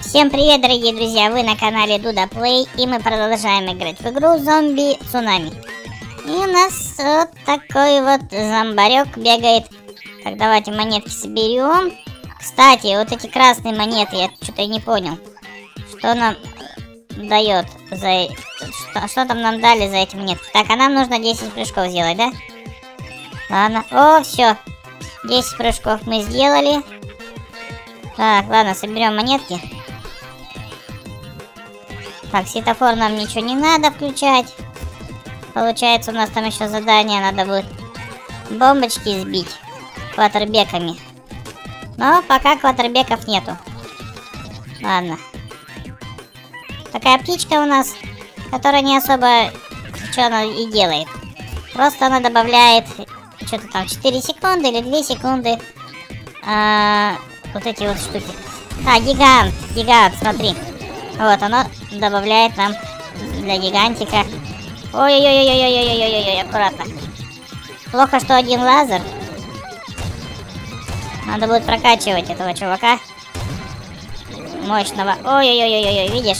Всем привет, дорогие друзья, вы на канале DudaPlay, и мы продолжаем играть в игру Zombie Tsunami. И у нас вот такой вот зомбарек бегает. Так, давайте монетки соберем. Кстати, вот эти красные монеты, я что-то не понял, что нам дает за... Что там нам дали за эти монетки. Так, а нам нужно 10 прыжков сделать, да? Ладно, о, все, 10 прыжков мы сделали. Так, ладно, соберем монетки. Так, светофор нам ничего не надо включать. Получается, у нас там еще задание надо будет. Бомбочки сбить кватербеками. Но пока кватербеков нету. Ладно. Такая птичка у нас, которая не особо что она и делает. Просто она добавляет что-то там 4 секунды или 2 секунды. Вот эти вот штуки. А, гигант, гигант, смотри. Вот, оно добавляет нам для гигантика. Ой-ой-ой-ой-ой-ой-ой-ой, аккуратно. Плохо, что один лазер. Надо будет прокачивать этого чувака. Мощного. Ой-ой-ой-ой-ой, видишь?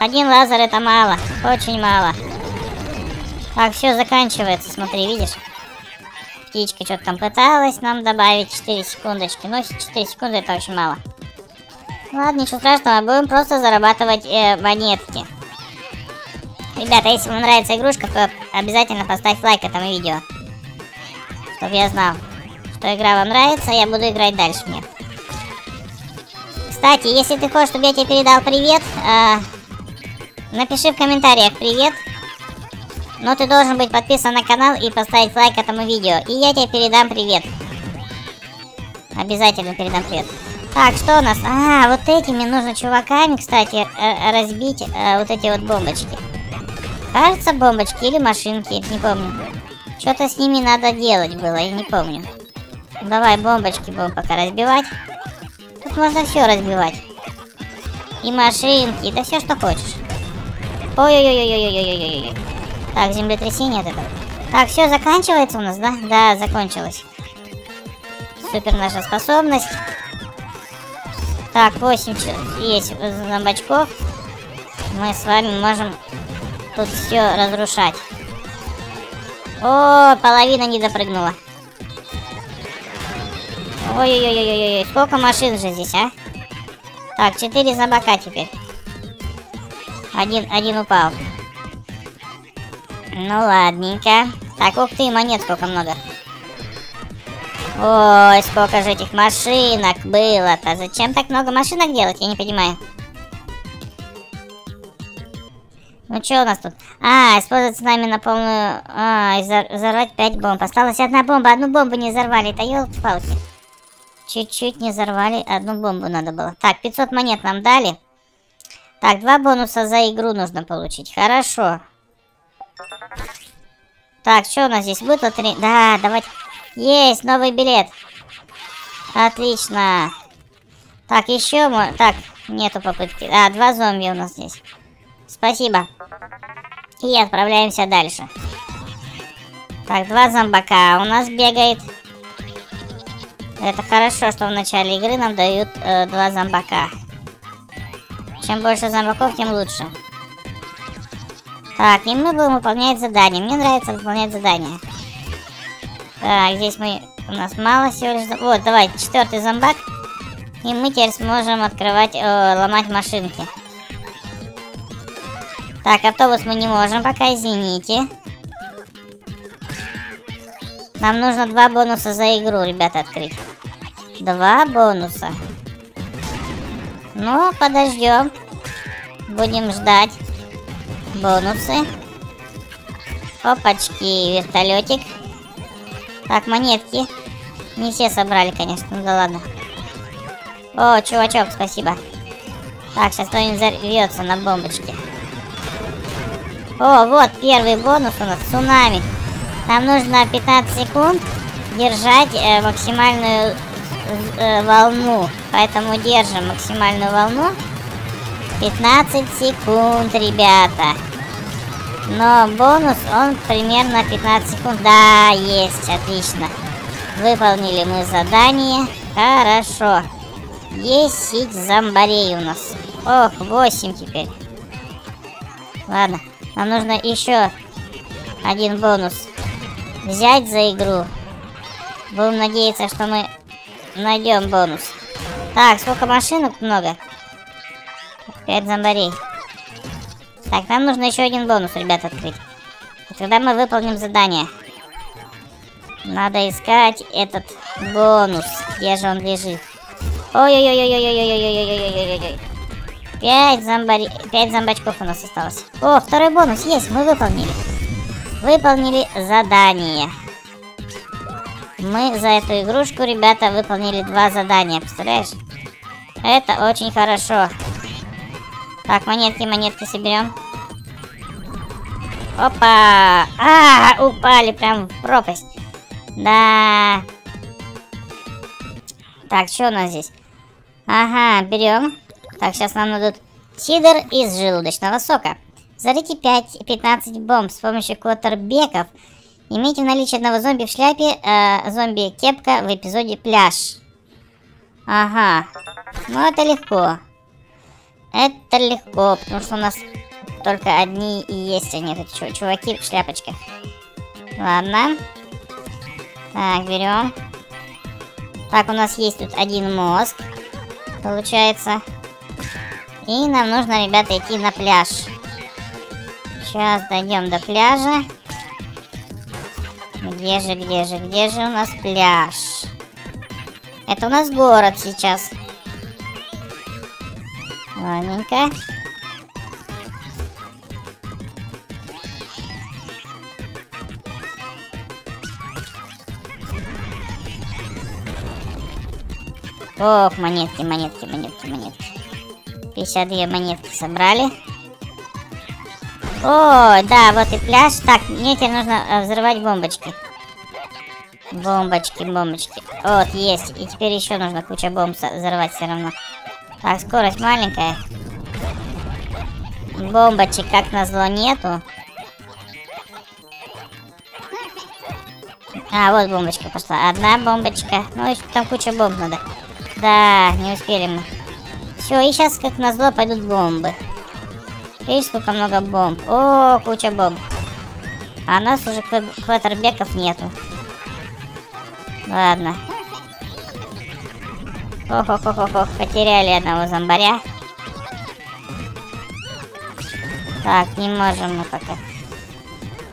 Один лазер это мало, очень мало. Так, все заканчивается, смотри, видишь? Птичка что-то там пыталась нам добавить 4 секундочки. Но 4 секунды это очень мало. Ладно, ничего страшного, будем просто зарабатывать монетки. Ребята, если вам нравится игрушка, то обязательно поставь лайк этому видео. Чтобы я знал, что игра вам нравится, я буду играть дальше мне. Кстати, если ты хочешь, чтобы я тебе передал привет, напиши в комментариях «Привет». Но ты должен быть подписан на канал и поставить лайк этому видео. И я тебе передам привет. Обязательно передам привет. Так, что у нас? А, вот этими нужно чуваками, кстати, разбить вот эти вот бомбочки. Кажется, бомбочки или машинки, не помню. Что-то с ними надо делать было, я не помню. Давай бомбочки будем пока разбивать. Тут можно все разбивать. И машинки, да все, что хочешь. Ой-ой-ой-ой-ой-ой-ой-ой. Так, землетрясение от этого. Так, все заканчивается у нас, да? Да, закончилось. Супер наша способность. Так, 8 есть зомбачков. Мы с вами можем тут все разрушать. О, половина не допрыгнула. Ой-ой-ой-ой-ой, сколько машин же здесь, а? Так, 4 зомбака теперь. Один упал. Ну ладненько. Так, ух ты, монет сколько много. Ой, сколько же этих машинок было-то. Зачем так много машинок делать, я не понимаю. Ну что у нас тут? А, использовать с нами на полную... А, взорвать 5 бомб. Осталась одна бомба, одну бомбу не взорвали. Да ёлки-палки. Чуть-чуть не взорвали, одну бомбу надо было. Так, 500 монет нам дали. Так, 2 бонуса за игру нужно получить. Хорошо. Так, что у нас здесь будет? Лотерея? Да, давайте. Есть, новый билет. Отлично. Так, еще... Так, нету попытки. А, 2 зомби у нас здесь. Спасибо. И отправляемся дальше. Так, 2 зомбака у нас бегает. Это хорошо, что в начале игры нам дают 2 зомбака. Чем больше зомбаков, тем лучше. Так, и мы будем выполнять задания. Мне нравится выполнять задания. Так, здесь мы... У нас мало всего лишь... Вот, давай, 4-й зомбак. И мы теперь сможем открывать... ломать машинки. Так, автобус мы не можем пока, извините. Нам нужно 2 бонуса за игру, ребята, открыть. 2 бонуса. Ну, подождем. Будем ждать. Бонусы. Опачки, вертолетик. Так, монетки. Не все собрали, конечно, ну да ладно. О, чувачок, спасибо. Так, сейчас кто-нибудь взорвется на бомбочке. О, вот первый бонус у нас, цунами. Нам нужно 15 секунд держать максимальную волну. Поэтому держим максимальную волну. 15 секунд, ребята. Но бонус, он примерно 15 секунд. Да, есть, отлично. Выполнили мы задание. Хорошо. 10 зомбарей у нас. Ох, 8 теперь. Ладно, нам нужно еще один бонус взять за игру. Будем надеяться, что мы найдем бонус. Так, сколько машинок? Много. 5 зомбарей. Так, нам нужно еще один бонус, ребят, открыть. И тогда мы выполним задание. Надо искать этот бонус. Где же он лежит? Ой-ой-ой-ой-ой-ой-ой-ой-ой-ой-ой-ой-ой-ой. 5 зомбачков у нас осталось. О, второй бонус есть, мы выполнили. Выполнили задание. Мы за эту игрушку, ребята, выполнили 2 задания, представляешь? Это очень хорошо. Так, монетки, монетки соберем. Опа! А, упали прям в пропасть. Да. Так, что у нас здесь? Ага, берем. Так, сейчас нам надут сидр из желудочного сока. Зарыйте 15 бомб с помощью квотербеков. Имейте в наличии одного зомби в шляпе, зомби-кепка в эпизоде «Пляж». Ага. Ну, это легко. Это легко, потому что у нас только одни и есть они, эти чуваки в шляпочках. Ладно. Так, берем. Так, у нас есть тут один мозг, получается. И нам нужно, ребята, идти на пляж. Сейчас дойдем до пляжа. Где же у нас пляж? Это у нас город сейчас. Ладненько. Ох, монетки, монетки, монетки, монетки. 52 монетки собрали. Ой, да, вот и пляж. Так, мне теперь нужно взрывать бомбочки. Бомбочки, бомбочки. Вот, есть. И теперь еще нужно куча бомб взорвать все равно. Так, скорость маленькая. Бомбочек, как назло, нету. А, вот бомбочка пошла. Одна бомбочка. Ну, там куча бомб надо. Да, не успели мы. Все, и сейчас, как назло, пойдут бомбы. Видишь, сколько много бомб. О, куча бомб. А у нас уже квотербеков нету. Ладно. Ох-ох-ох-ох, потеряли одного зомбаря. Так, не можем мы пока.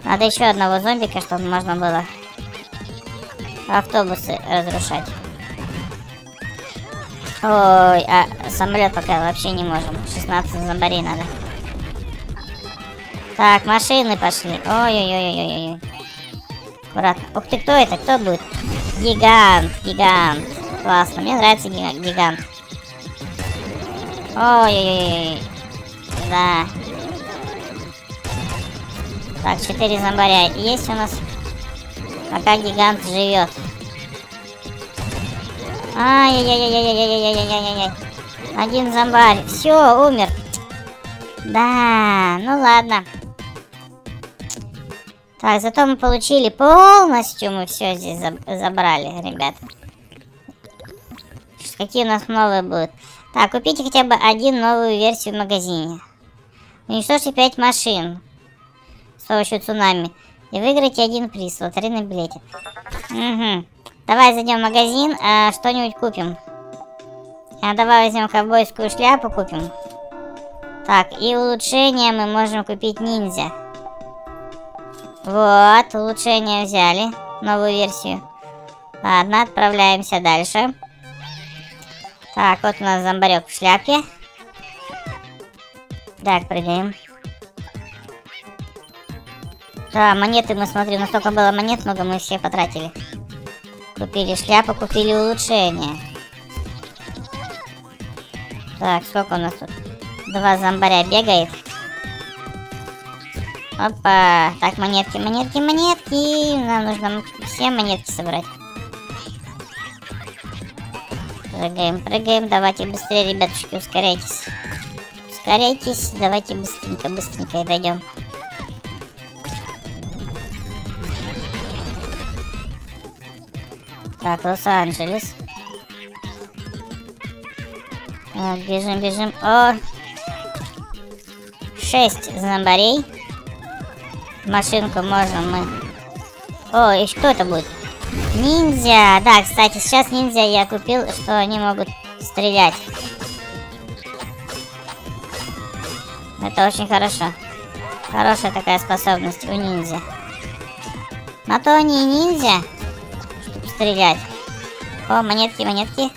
Надо еще одного зомбика, чтобы можно было автобусы разрушать. Ой, а самолет пока вообще не можем. 16 зомбарей надо. Так, машины пошли. Ой-ой-ой-ой-ой. Аккуратно. Ух ты, кто это? Кто будет? Гигант, гигант. Классно, мне нравится гигант. Ой-ой-ой. Да. Так, 4 зомбаря есть у нас. Пока гигант живет. Ай-яй-яй-яй-яй-яй-яй-яй-яй-яй. Один зомбарь. Все, умер. Да, ну ладно. Так, зато мы получили полностью, мы все здесь забрали, ребята. Какие у нас новые будут? Так, купите хотя бы 1 новую версию в магазине. Уничтожьте 5 машин с помощью цунами. И выиграйте 1 приз, лотерейный билетик. Угу. Давай зайдем в магазин, что-нибудь купим. Давай возьмем ковбойскую шляпу, купим. Так, и улучшение мы можем купить ниндзя. Вот, улучшение взяли, новую версию. Ладно, отправляемся дальше. Так, вот у нас зомбарек в шляпе. Так, прыгаем. Да, монеты мы смотрим, настолько было монет много, мы все потратили. Купили шляпу, купили улучшение. Так, сколько у нас тут? 2 зомбаря бегает. Опа. Так, монетки, монетки, монетки. Нам нужно все монетки собрать. Прыгаем, прыгаем, давайте быстрее, ребятушки, ускоряйтесь. Ускоряйтесь, давайте быстренько, быстренько и дойдем. Так, Лос-Анджелес. Бежим, бежим. О! 6 зомбарей. Машинку можем мы. О, и что это будет? Ниндзя! Да, кстати, сейчас ниндзя я купил, что они могут стрелять. Это очень хорошо. Хорошая такая способность у ниндзя. На то они и ниндзя, чтобы стрелять. О, монетки, монетки.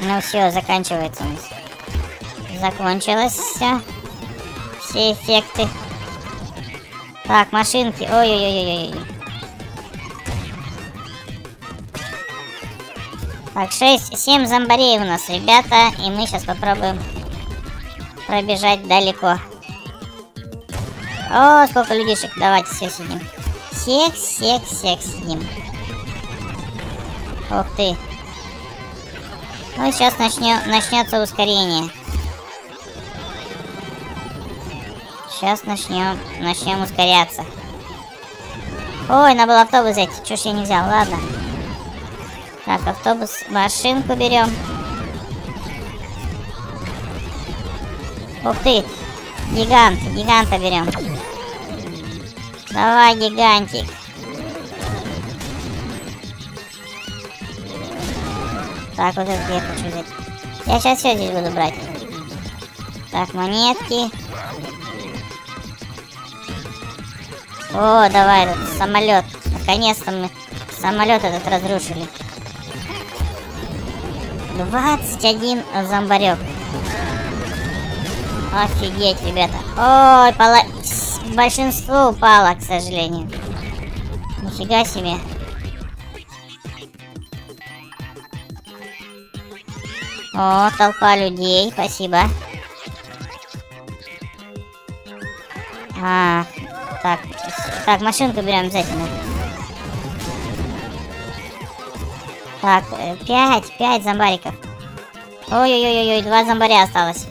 Ну все, заканчивается у нас. Закончилось все. Все эффекты. Так, машинки. Ой-ой-ой-ой-ой. Так, 6-7 зомбарей у нас, ребята. И мы сейчас попробуем пробежать далеко. О, сколько людишек. Давайте все сидим. Всех сидим. Ух ты. Ну, сейчас начнется ускорение. Сейчас начнем ускоряться. Ой, надо было автобус взять. Чё ж я не взял, ладно. Так, автобус, машинку берем. Ух ты, гиганта берем. Давай, гигантик. Так, вот это я хочу взять. Я сейчас все здесь буду брать. Так, монетки. О, давай, этот самолет. Наконец-то мы самолет этот разрушили. 21 зомбарек. Офигеть, ребята. Ой, большинство упало, к сожалению. Нифига себе. О, толпа людей, спасибо. Так, машинку берем обязательно. Так, 5 зомбариков. Ой-ой-ой-ой, 2 зомбаря осталось.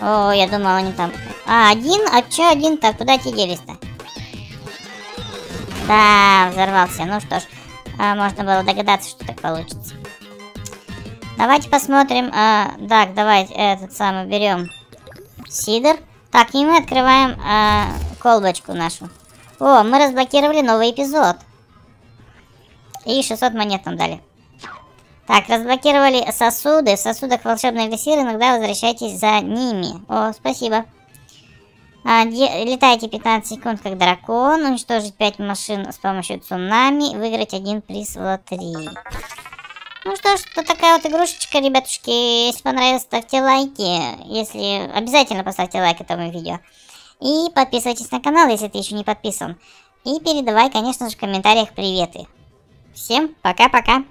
О, я думала, они там... А, один? А чё один? Так, куда те делись-то? Да, взорвался. Ну что ж, можно было догадаться, что так получится. Давайте посмотрим. Так, давайте этот самый берем сидр. Так, и мы открываем колбочку нашу. О, мы разблокировали новый эпизод. И 600 монет нам дали. Так, разблокировали сосуды. В сосудах волшебный эликсир. Иногда возвращайтесь за ними. О, спасибо. Летайте 15 секунд, как дракон. Уничтожить 5 машин с помощью цунами. Выиграть 1 приз в лотерее. Ну что ж, то такая вот игрушечка, ребятушки. Если понравилось, ставьте лайки. Если обязательно поставьте лайк этому видео. И подписывайтесь на канал, если ты еще не подписан. И передавай, конечно же, в комментариях приветы. Всем пока-пока.